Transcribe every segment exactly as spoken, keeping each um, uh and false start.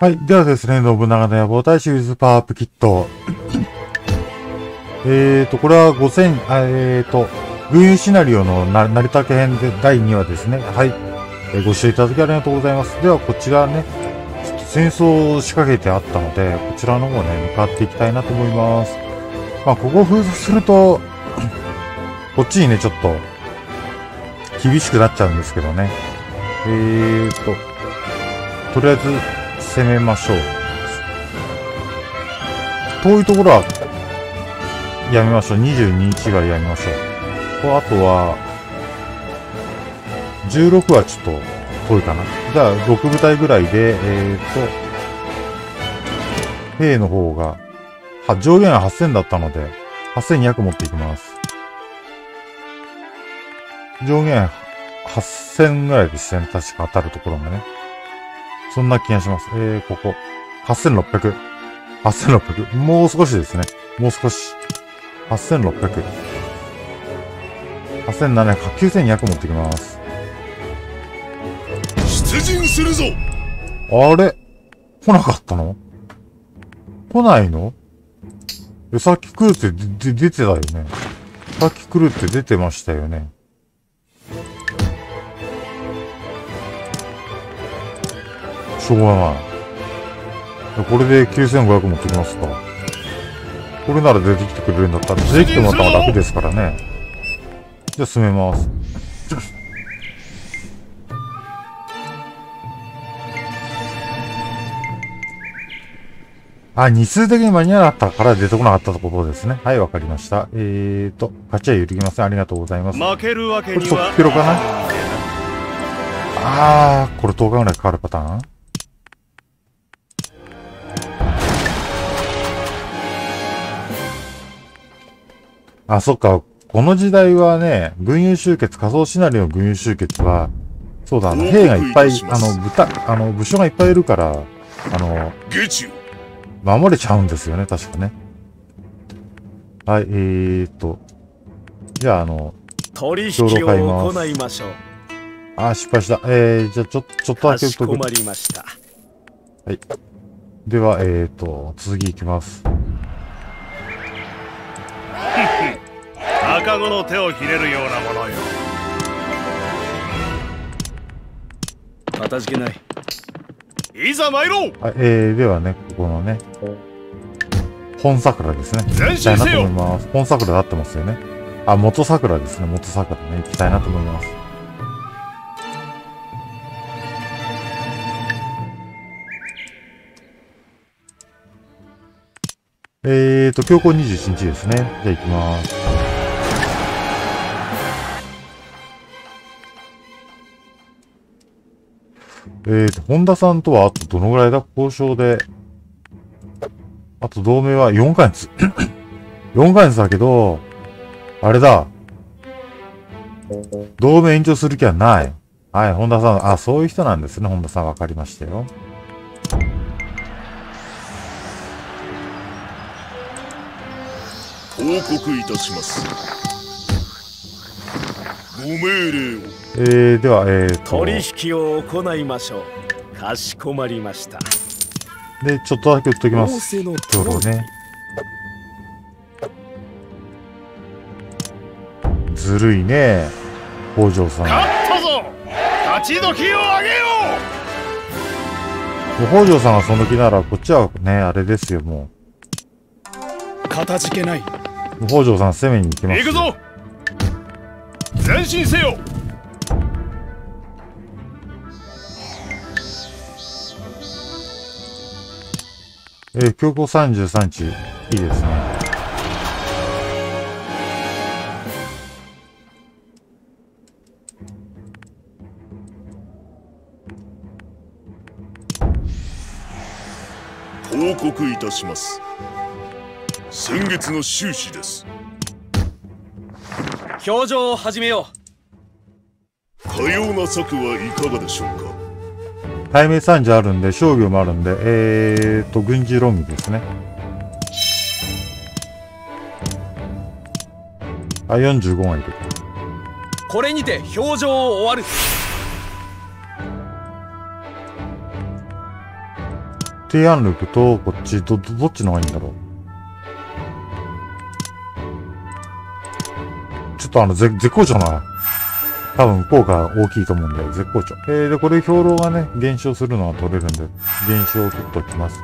はい。ではですね、信長の野望大使ユーズパワーアップキット。えーと、これはごせん、あえーと、群雄シナリオのな成田家編でだいにわですね。はい、えー。ご視聴いただきありがとうございます。では、こちらね、ちょっと戦争を仕掛けてあったので、こちらの方ね、向かっていきたいなと思います。まあ、ここを封鎖すると、こっちにね、ちょっと、厳しくなっちゃうんですけどね。えーと、とりあえず攻めましょう。遠いところはやめましょう。にじゅうにいちがやめましょう。あとは、じゅうろくはちょっと遠いかな。じゃあ、ろく部隊ぐらいで、えーと、兵の方が、は上限ははっせんだったので、はっせんにひゃく持っていきます。上限はっせんぐらいですね。確か当たるところがね。そんな気がします。えー、ここ。はっせんろっぴゃく。はっせんろっぴゃく。もう少しですね。もう少し。はっせんろっぴゃく。はっせんななひゃく。きゅうせんにひゃく持ってきます。出陣するぞ。あれ来なかったの？来ないの？さっき来るってで出てたよね。さっき来るって出てましたよね。しょうがない。これできゅうせんごひゃく持ってきますか。これなら出てきてくれるんだったら、出てきてもらったら楽ですからね。じゃあ進めます。あ、日数的に間に合わなかったから出てこなかったところですね。はい、わかりました。えーと、勝ちは揺るぎません。ありがとうございます。負けるわけには。これ速ピロかな？あー、これとおかぐらいかかるパターン？あ、そっか。この時代はね、群雄集結、仮想シナリオの群雄集結は、そうだ、あの、兵がいっぱい、あの、豚、あの、武将がいっぱいいるから、あの、守れちゃうんですよね、確かね。はい、えーと。じゃあ、あの、取引を行いましょう。あ、失敗した。えー、じゃあ、ちょ、ちょっとだけ打っとく。はい。では、えーと、次行きます。赤子の手をひねるようなものよ。かたじけない。いざ参ろう。はい、えー、ではね、ここのね、本桜ですね。行きたいなと思います。本桜合ってますよね。あ、元桜ですね。元桜ね。行きたいなと思います。えーと、強行にじゅういちにちですね。じゃあ行きます。えーと、本田さんとはあとどのぐらいだ？交渉で。あと同盟はよんかげつ。よんかげつだけど、あれだ。同盟延長する気はない。はい、本田さん。あ、そういう人なんですね。本田さんわかりましたよ。報告いたします。ご命令を。えー、では、えー、取引を行いましょう。かしこまりました。で、ちょっとだけ打っときます。ちょうどね。ずるいね。北条さん。勝ったぞ。勝ち時をあげよう。北条さんがその気なら、こっちはね、あれですよ、もう。かたじけない。北条さん攻めに行きます。行くぞ。前進せよ。えー、強行さんじゅうさんにち、いいですね。報告いたします。先月の収支です。表情を始めよう。かような策はいかがでしょうか。対面さんじあるんで、商業もあるんで、えーと、軍事論議ですね。あ、よんじゅうごがいる。これにて表情を終わる。提案力とこっち、ど、どっちの方がいいんだろう。ちょっとあの、ぜ絶好調な。多分効果大きいと思うんで、絶好調。えー、で、これ兵糧がね、減少するのは取れるんで、減少を取っときます。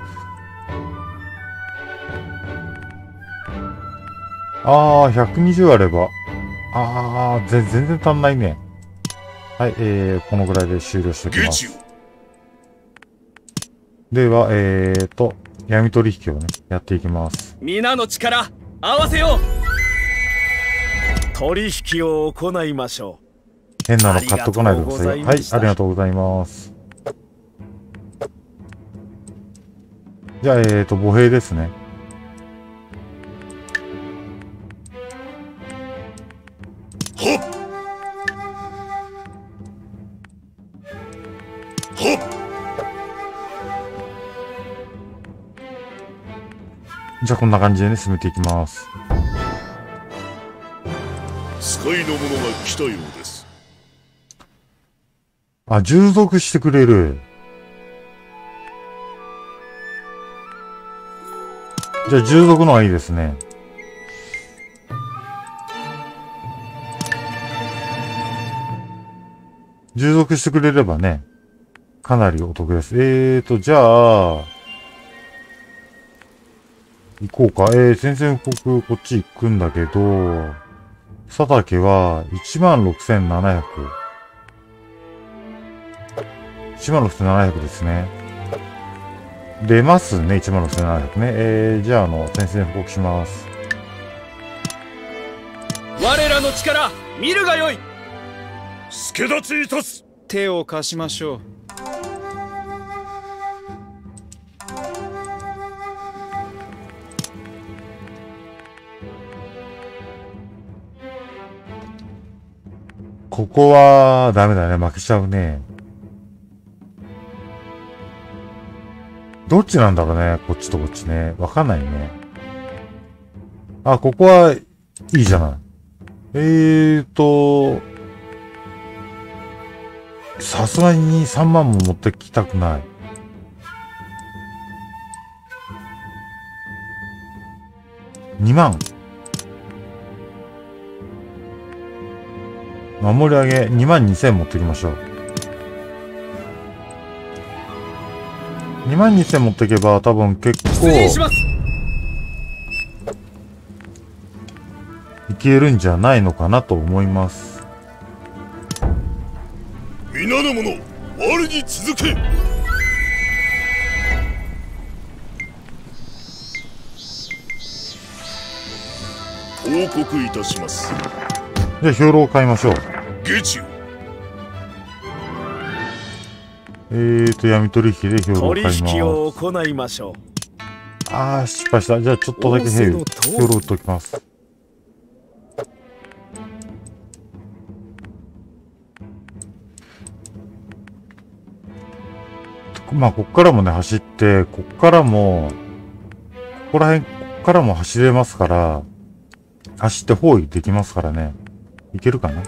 あー、ひゃくにじゅうあれば。あー、ぜ全然足んないね。はい、えー、このぐらいで終了しておきます。では、えーと、闇取引をね、やっていきます。皆の力、合わせよう。取引を行いましょう。変なの買っとかないでください。はい、ありがとうございます。じゃあ、えーと、母兵ですね。ほっほっじゃあ、こんな感じでね、進めていきます。使いの者が来たようです。あ、従属してくれる。じゃあ、従属のはいいですね。従属してくれればね、かなりお得です。えーと、じゃあ、行こうか。えー、宣戦布告、こっち行くんだけど、佐竹は いちまんろくせんななひゃく。いちまんろくせんななひゃくですね。出ますね、いちまんろくせんななひゃくね。えー、じゃあ、あの、先生に報告します。我らの力、見るがよい。助立ちいたす。手を貸しましょう。ここは、ダメだね、負けちゃうね。どっちなんだろうね。こっちとこっちね。わかんないね。あ、ここは、いいじゃない。えーと、さすがにさんまんも持ってきたくない。にまん。守り上げ、にまんにせん持ってきましょう。にまんにせん持っていけば多分結構いけるんじゃないのかなと思います。皆の者、我に続け。報告いたします。じゃあ兵糧を買いましょう。月中えーと、闇取引で兵糧を買います。取引を行いましょう。ああ、失敗した。じゃあ、ちょっとだけ兵糧、兵糧打っときます。まあ、こっからもね、走って、こっからも、ここら辺、こっからも走れますから、走って包囲できますからね。いけるかな。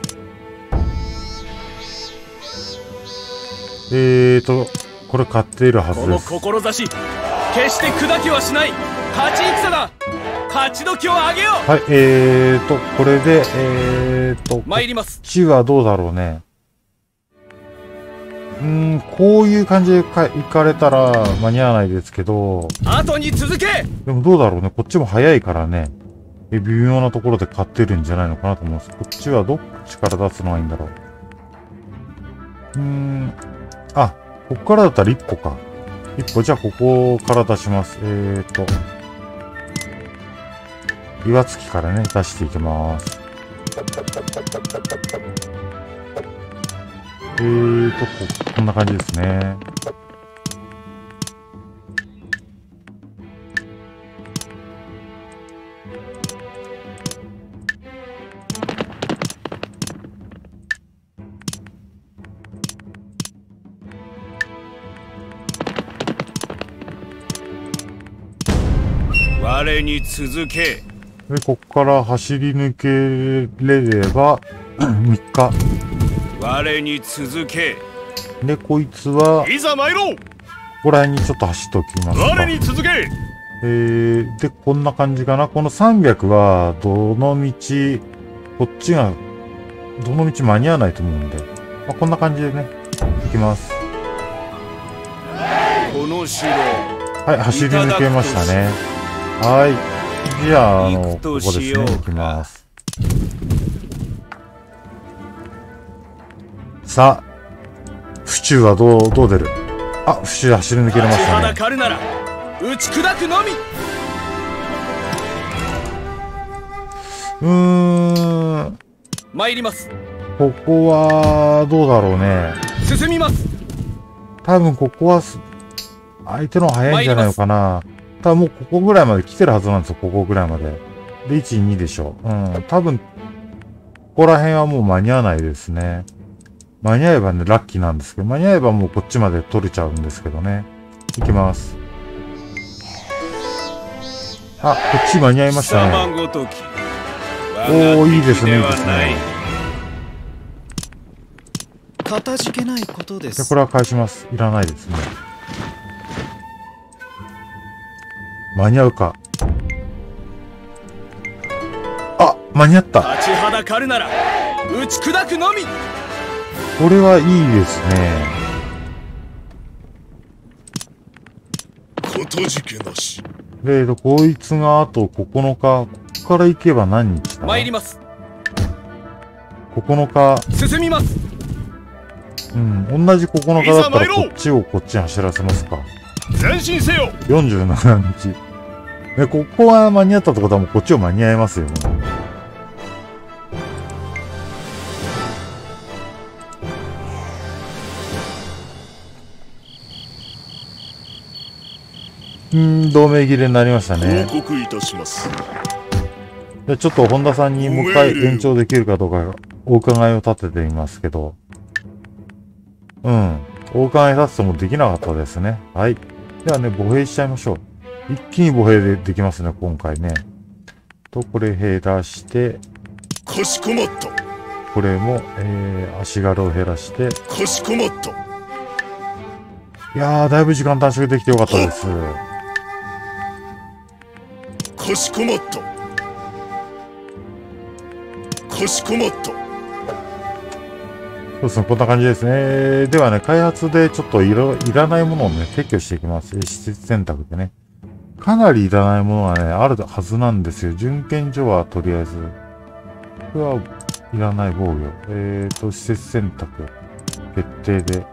えーと、これ買っているはずです。この志、決して砕きはしない。勝ち戦だ。勝ち時を上げよう。はい、えーと、これで、えーと、参ります。こっちはどうだろうね。うーん、こういう感じでか行かれたら間に合わないですけど。後に続け。でもどうだろうね。こっちも早いからね。微妙なところで買ってるんじゃないのかなと思うんです。こっちはどっちから出すのがいいんだろう。うーん。あ、ここからだったら一歩か。一歩、じゃあここから出します。えーと。岩槻からね、出していきます。えーと、こ、こんな感じですね。我に続け。で、ここから走り抜けれればみっか。我に続け。で、こいつは。いざ参ろう。こら辺にちょっと走っておきますか。我に続け。えー、で、こんな感じかな。このさんびゃくは、どの道、こっちが、どの道間に合わないと思うんで、まあ、こんな感じでね、行きます。この城。はい、走り抜けましたね。はい。じゃあ、あの、ここですね、行きます。さあ、府中はどう、どう出る？あ、府中走り抜けれましたね。打ち砕くのみ。うーん。参ります。ここはどうだろうね。進みます。多分ここは相手の早いんじゃないのかな。多分もうここぐらいまで来てるはずなんですよ。ここぐらいまで。でいち、にでしょう。うん。多分ここら辺はもう間に合わないですね。間に合えばね、ラッキーなんですけど、間に合えばもうこっちまで取れちゃうんですけどね。いきます。あ、こっち間に合いましたね。おお、いいですね、いいですね。かたじけないことです。で、これは返します。いらないですね。間に合うか。あ、間に合った。立ちはだかるなら、打ち砕くのみ。これはいいですね。かたじけなし。で、こいつがあとここのか、ここから行けば何日だ？参ります。ここのか。進みます。うん、同じここのかだったらこっちをこっちに走らせますか。前進せよ。よんじゅうななにち。で、ここは間に合ったってことはもうこっちを間に合いますよね。うん、同盟切れになりましたね。報告いたします。じゃあちょっと本田さんにもう一回延長できるかどうかお伺いを立てていますけど。うん。お伺い立ててもできなかったですね。はい。ではね、歩兵しちゃいましょう。一気に歩兵でできますね、今回ね。と、これ減らして。かしこまった。これも、えー、足軽を減らして。かしこまった。いやー、だいぶ時間短縮できてよかったです。かしこまった。かしこまった。そうですね、こんな感じですね。ではね、開発でちょっといろ、いらないものをね、撤去していきます。施設選択でね。かなりいらないものはね、あるはずなんですよ。準検所はとりあえず。これはいらない防御。えーと、施設選択。決定で。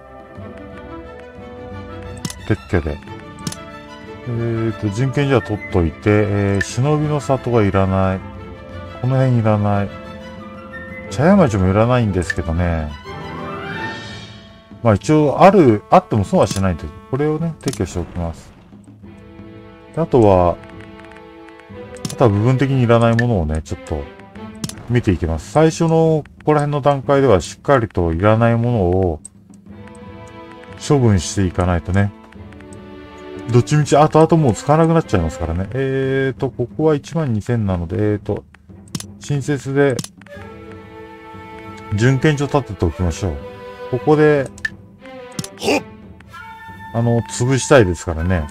撤去で。えーと、人権じゃ取っといて、えー、忍びの里はいらない。この辺いらない。茶屋町もいらないんですけどね。まあ一応、ある、あってもそうはしないんで、これをね、撤去しておきます。であとは、あとは部分的にいらないものをね、ちょっと見ていきます。最初の、ここら辺の段階ではしっかりといらないものを処分していかないとね。どっちみち、あとあともう使わなくなっちゃいますからね。えーと、ここはいちまんにせんなので、えーと、新設で、準検所立てておきましょう。ここで、あの、潰したいですからね。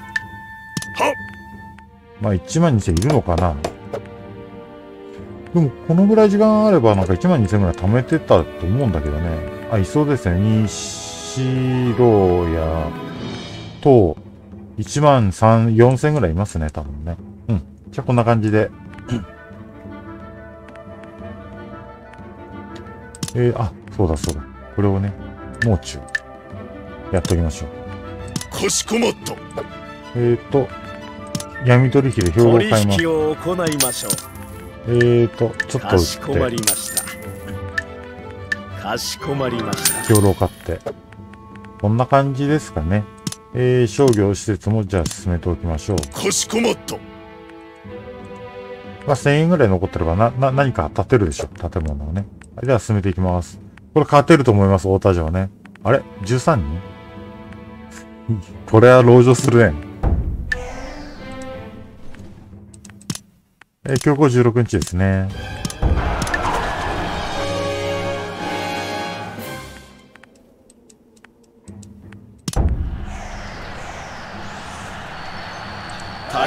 まあ、いちまんにせんいるのかな。でも、このぐらい時間あれば、なんかいちまんにせんぐらい貯めてたと思うんだけどね。あ、いそうですね。にしろや、と、いちまんさん、よんせんぐらいいますね、多分ね。うん。じゃあこんな感じで。えー、あ、そうだそうだ。これをね、もう中。やっときましょう。かしこまった。えっと、闇取引で表を変えます。取引を行いましょう。えっと、ちょっと打って。かしこまりました。かしこまりました。表を買って。こんな感じですかね。えー、商業施設もじゃあ進めておきましょう。かしこまった。まあ、せんえんぐらい残ってればな、な、何か建てるでしょ。建物をね。では進めていきます。これ勝てると思います、大田城ね。あれ ?じゅうさんにん？ これは籠城するね。えー、強行じゅうろくにちですね。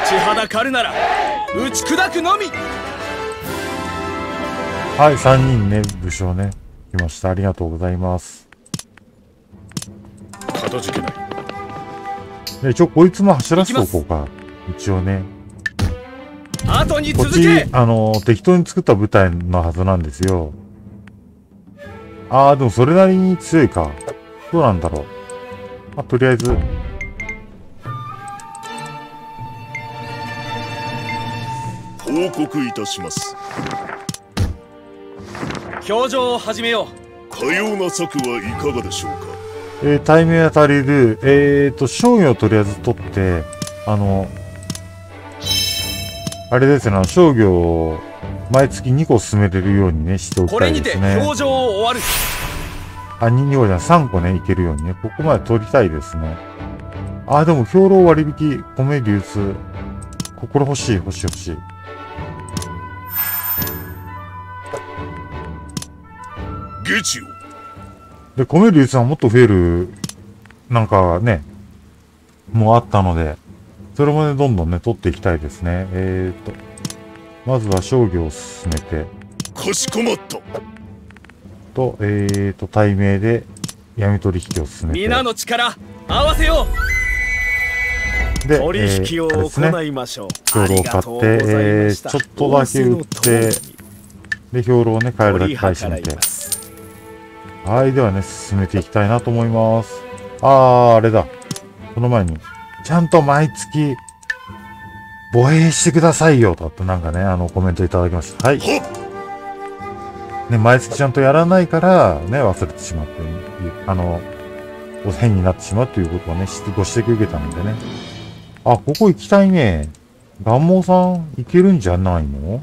ちはだかるなら打ち砕くのみ。はい、さんにんね、武将ね来ました。ありがとうございます。かたじけない。で一応こいつも走らせておこうか。一応ね、後に続け。こっちあの適当に作った部隊のはずなんですよ。ああ、でもそれなりに強いか。どうなんだろう。まあ、とりあえず報告いたします。表情を始めよう。かような策はいかがでしょうか。えー、対面当たりるえっ、ー、と商業をとりあえず取って、あのあれですね、商業を毎月にこ進めれるようにねしておきたいですね。これにて表情を終わる。あ、にこじゃさんこね、いけるようにね、ここまで取りたいですね。あー、でも兵糧割引、米流通、ここれ欲しい欲しい欲しい。月曜で米流通はもっと増えるなんかねもうあったので、それもねどんどんね取っていきたいですね。えー、っとまずは商業を進めて、かしこまったと、えー、っと対名で闇取引を進めて、皆の力合わせよう。で取引を行いましょう。兵糧を買って、えー、ちょっとだけ売って、で兵糧をね買えるだけ買い占めて、はい、ではね、進めていきたいなと思います。あー、あれだ。その前に、ちゃんと毎月、防衛してくださいよ、とってなんかね、あの、コメントいただきました。はい。ね、毎月ちゃんとやらないから、ね、忘れてしまって、あの、お変になってしまうということをね、ご指摘受けたのでね。あ、ここ行きたいね。ガンモーさん、行けるんじゃないの？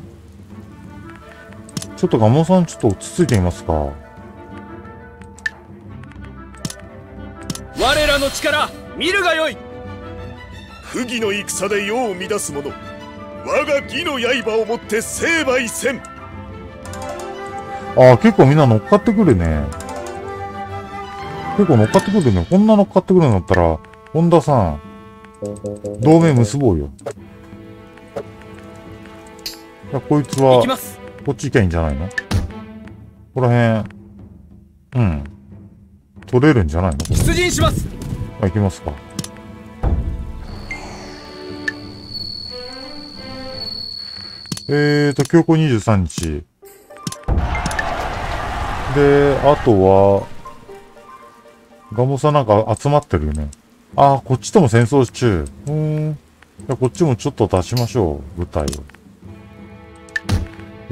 ちょっとガンモーさん、ちょっと落ち着いてみますか。我らの力見るがよい。不義の戦で世を乱す者、我が義の刃をもって成敗せん。ああ、結構みんな乗っかってくるね。結構乗っかってくるね。こんな乗っかってくるんだったら本田さん同盟結ぼうよ。いや、こいつはこっち行きゃいいんじゃないの。ここら辺うん取れるんじゃないの。出陣します。あ、行きますか。えーと、強行にじゅうさんにち。で、あとは、ガモさんなんか集まってるよね。あー、こっちとも戦争中。うーん。じゃあこっちもちょっと出しましょう、部隊を。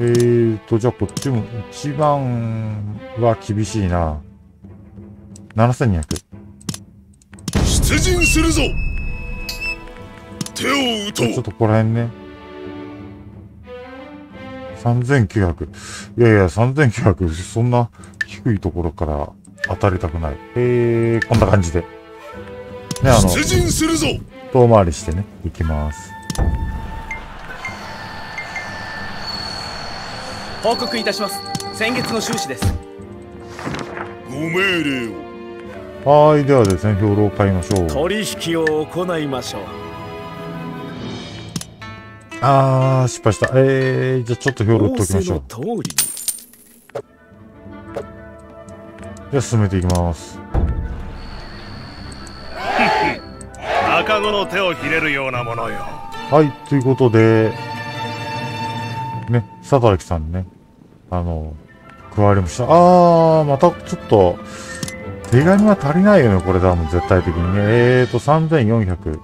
えーと、じゃあこっちも一番は厳しいな。ななせんにひゃく。出陣するぞ。手を打とう。ちょっとここら辺ね。さんぜんきゅうひゃく。いやいや、さんぜんきゅうひゃく。そんな低いところから当たりたくない。えー、こんな感じで。ね、あの、出陣するぞ。遠回りしてね、行きます。報告いたします。先月の収支です。ご命令を。はーい、ではですね、兵糧を買いましょう。取引を行いましょう。あー、失敗した。えー、じゃあちょっと兵糧売っておきましょう。じゃあ進めていきます。赤子の手をひれるようなものよ。はい、ということで、ね、佐々木さんね、あの、加わりました。あー、またちょっと、手紙は足りないよね、これ多分絶対的にね。えーと、さんぜんよんひゃく。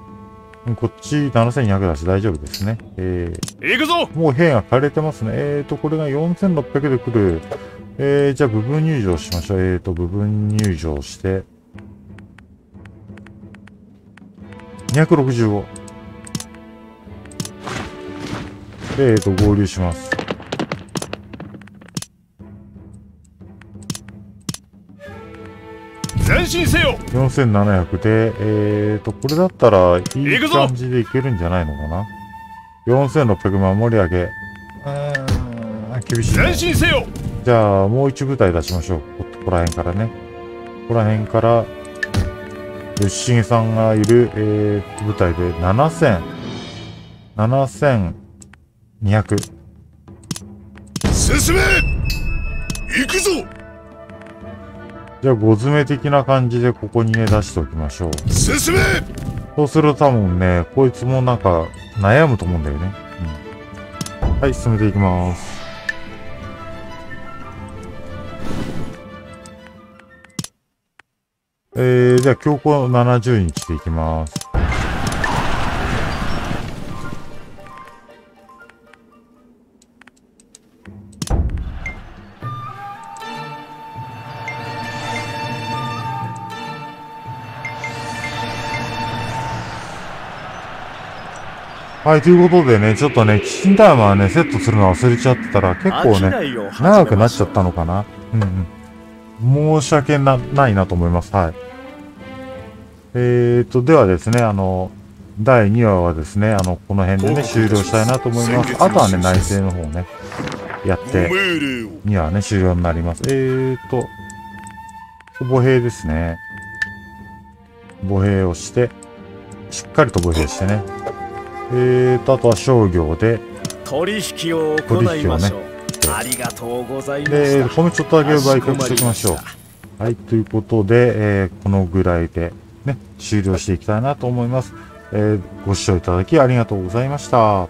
こっちななせんにひゃくだし大丈夫ですね。えー、行くぞ。もう兵が枯れてますね。えーと、これがよんせんろっぴゃくで来る。えー、じゃあ部分入場しましょう。えーと、部分入場して。にひゃくろくじゅうご。えーと、合流します。よんせんななひゃくで、えーと、これだったら、いい感じでいけるんじゃないのかな。よんせんろっぴゃく守り上げ。うーん、厳しい、ね。前進せよ。じゃあ、もう一部隊出しましょう。ここら辺からね。ここら辺から、吉重さんがいる、えー、部隊でななせん。ななせんにひゃく。進め、行くぞ。じゃあゴ詰め的な感じでここにね出しておきましょう。進め。そうすると多分ねこいつもなんか悩むと思うんだよね、うん、はい、進めていきます。えー、じゃあ強行ななじゅうにちでいきます。はい、ということでね、ちょっとね、キッチンタイマーはね、セットするの忘れちゃってたら、結構ね、長くなっちゃったのかな。うんうん。申し訳 な, ないなと思います。はい。えーと、ではですね、あの、だいにわはですね、あの、この辺でね、終了したいなと思います。あとはね、内政の方をね、やって、にわはね、終了になります。えーと、歩兵ですね。歩兵をして、しっかりと歩兵してね。えーと、あとは商業で取引を行いましょう。ありがとうございます。で、米ちょっとだけ売却していきましょう。はい、ということで、えー、このぐらいでね、終了していきたいなと思います。えー、ご視聴いただきありがとうございました。